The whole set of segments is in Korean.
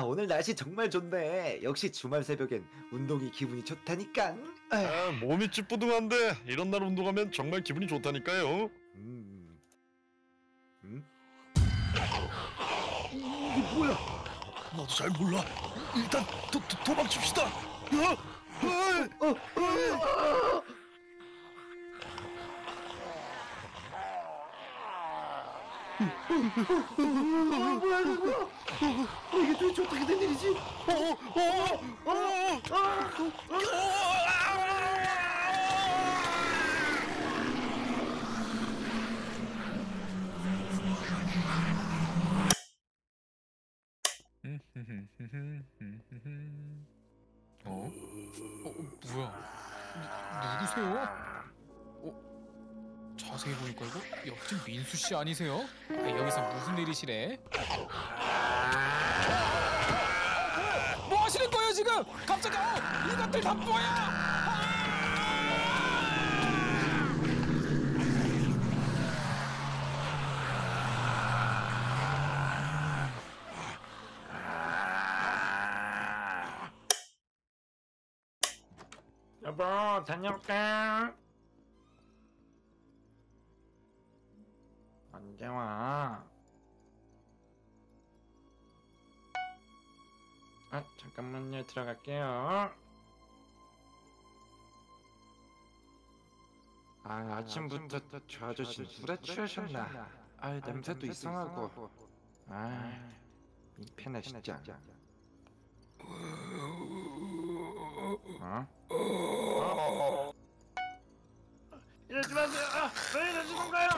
아, 오늘 날씨 정말 좋네. 역시 주말 새벽엔 운동이 기분이 좋다니까. 아, 몸이 찌뿌둥한데 이런 날 운동하면 정말 기분이 좋다니까요. 이게 뭐야? 나도 잘 몰라. 일단 도망칩시다. 뭐야 이거? 이게 도대체 어떻게 된 일이지? 뭐야? 누구세요? 자세히 보니까 이거 옆집 민수 씨 아니세요? 아, 여기서 무슨 일이시래? 뭐 하시는 거예요 지금? 갑자기 이것들 다 뭐야? 여보, 다녀올까? 언제 와? 아, 잠깐만요. 들어갈게요. 아, 아침부터 저 아저씨 술에 취하셨나? 아이, 냄새도 이상하고. 아, 이 패나 진짜. 어? 이러지 마세요! 아, 왜 이러지 건가요?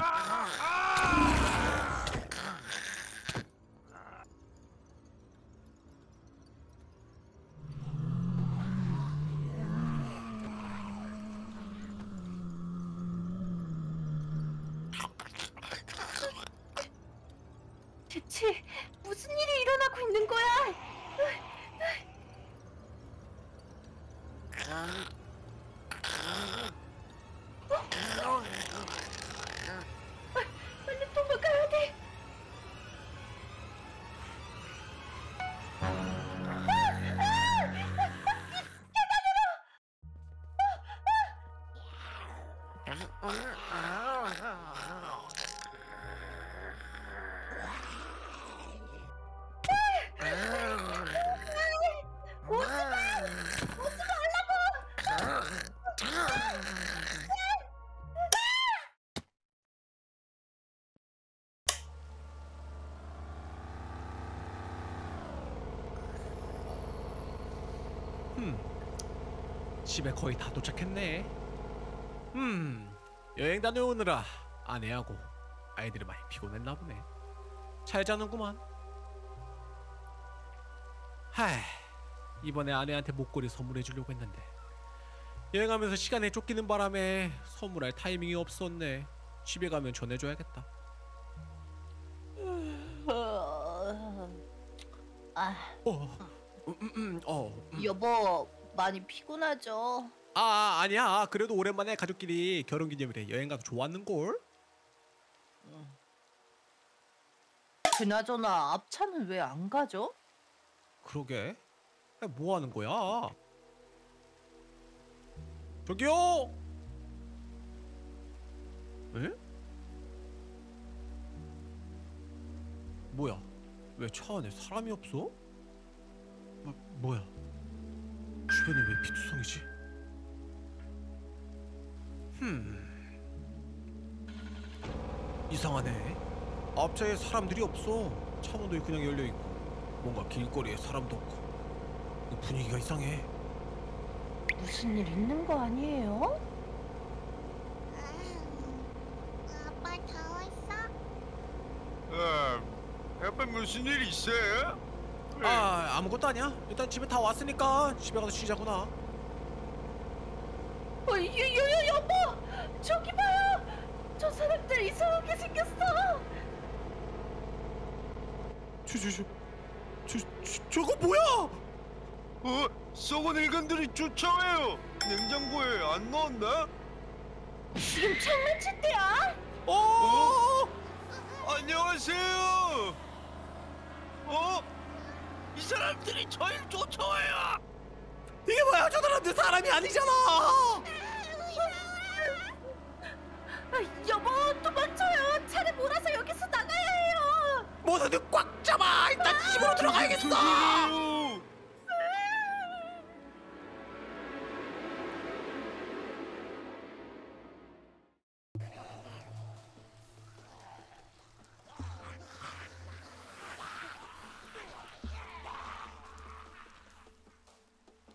대체 무슨 일이 일어나고 있는 거야? 빨리 도망가야 돼. 집에 거의 다 도착했네. 여행 다녀오느라 아내하고 아이들이 많이 피곤했나 보네. 잘 자는구만. 하이, 이번에 아내한테 목걸이 선물해주려고 했는데 여행하면서 시간에 쫓기는 바람에 선물할 타이밍이 없었네. 집에 가면 전해줘야겠다. 여보, 많이 피곤하죠? 아니야. 그래도 오랜만에 가족끼리 결혼기념일에 여행 가서 좋았는걸? 그나저나 앞차는 왜 안 가죠? 그러게, 뭐 하는 거야? 저기요! 에? 뭐야? 왜 차 안에 사람이 없어? 뭐야? 주변에 왜 피투성이지? 이상하네. 앞차에 사람들이 없어. 차문도 그냥 열려있고 뭔가 길거리에 사람도 없고 분위기가 이상해. 무슨 일 있는 거 아니에요? 아빠 다 왔어? 아빠 무슨 일 있어요? 아, 아무것도 아니야. 일단 집에 다 왔으니까 집에 가서 쉬자구나. 여보! 저기 봐요! 저 사람들 이상하게 생겼어! 저거 뭐야! 썩은 일간들이 쫓아와요! 냉장고에 안 넣었나? 지금 장난칠 때야? 안녕하세요! 사람들이 저희를 쫓아와요! 이게 뭐야, 저 사람들 사람이 아니잖아! 여보, 도망쳐요! 차를 몰아서 여기서 나가야 해요! 모두들 꽉 잡아! 일단 집으로 들어가야겠어!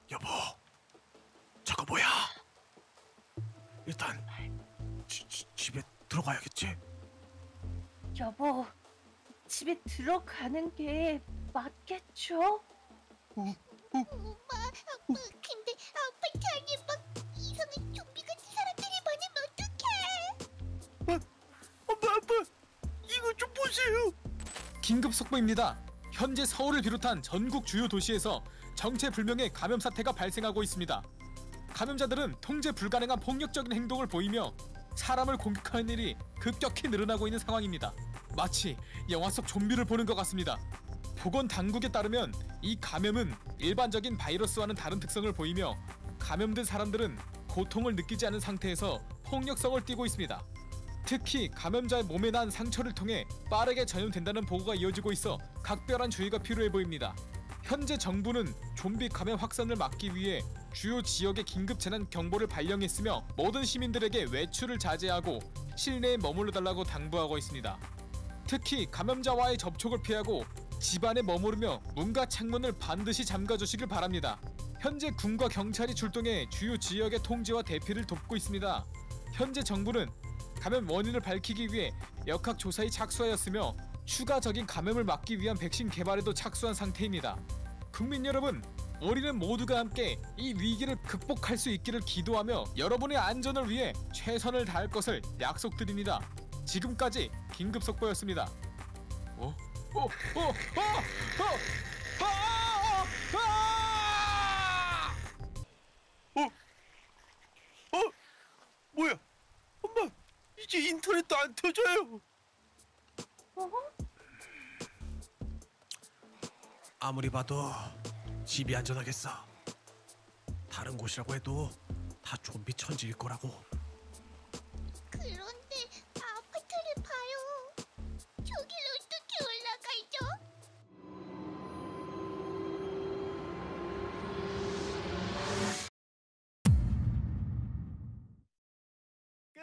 여보, 저거 뭐야? 일단 집에 들어가야겠지? 여보, 집에 들어가는 게 맞겠죠? 근데 아파트 안에 막 이상한 좀비같은 사람들이 많으면 어떡해? 엄마, 이거 좀 보세요! 긴급 속보입니다. 현재 서울을 비롯한 전국 주요 도시에서 정체불명의 감염 사태가 발생하고 있습니다. 감염자들은 통제 불가능한 폭력적인 행동을 보이며 사람을 공격하는 일이 급격히 늘어나고 있는 상황입니다. 마치 영화 속 좀비를 보는 것 같습니다. 보건 당국에 따르면 이 감염은 일반적인 바이러스와는 다른 특성을 보이며 감염된 사람들은 고통을 느끼지 않은 상태에서 폭력성을 띠고 있습니다. 특히 감염자의 몸에 난 상처를 통해 빠르게 전염된다는 보고가 이어지고 있어 각별한 주의가 필요해 보입니다. 현재 정부는 좀비 감염 확산을 막기 위해 주요 지역에 긴급 재난 경보를 발령했으며 모든 시민들에게 외출을 자제하고 실내에 머물러 달라고 당부하고 있습니다. 특히 감염자와의 접촉을 피하고 집 안에 머무르며 문과 창문을 반드시 잠가 주시길 바랍니다. 현재 군과 경찰이 출동해 주요 지역의 통제와 대피를 돕고 있습니다. 현재 정부는 감염 원인을 밝히기 위해 역학조사에 착수하였으며 추가적인 감염을 막기 위한 백신 개발에도 착수한 상태입니다. 국민 여러분, 우리는 모두가 함께 이 위기를 극복할 수 있기를 기도하며 여러분의 안전을 위해 최선을 다할 것을 약속드립니다. 지금까지 긴급 속보였습니다. 뭐야? 엄마, 이제 인터넷도 안 터져요. 아무리 봐도 집이 안전하겠어. 다른 곳이라고 해도 다 좀비 천지일 거라고. 그런데 아파트를 봐요. 저길 어떻게 올라가죠?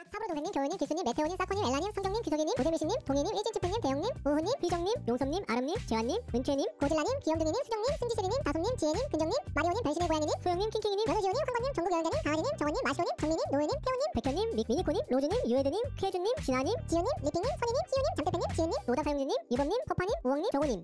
사부동생님, 겨우님, 기수님, 메테오님, 사코님, 엘라님, 성경님, 기석이님, 고세미씨님, 동희님, 일진치프님, 대영님, 우호님, 휘정님, 용섭님, 아름님, 재환님, 은채님, 고질라님, 기영등이님, 수정님, 승기슬이님, 다솜님, 지혜님, 근정님, 마리오님, 변신의 고양이님, 소영님, 킹킹이님, 변호지호님, 황건님, 정국여행자님, 강아지님, 정원님, 마시오님, 장미님, 노예님, 태호님, 백현님, 미니코님, 로즈님, 유에드님, 쾌준님, 진아님, 지현님, 리핑님, 선희님, 시우님, 장태팬님, 지혜님, 노다사용주님, 유범님, 퍼파님, 우왕님, 정호님.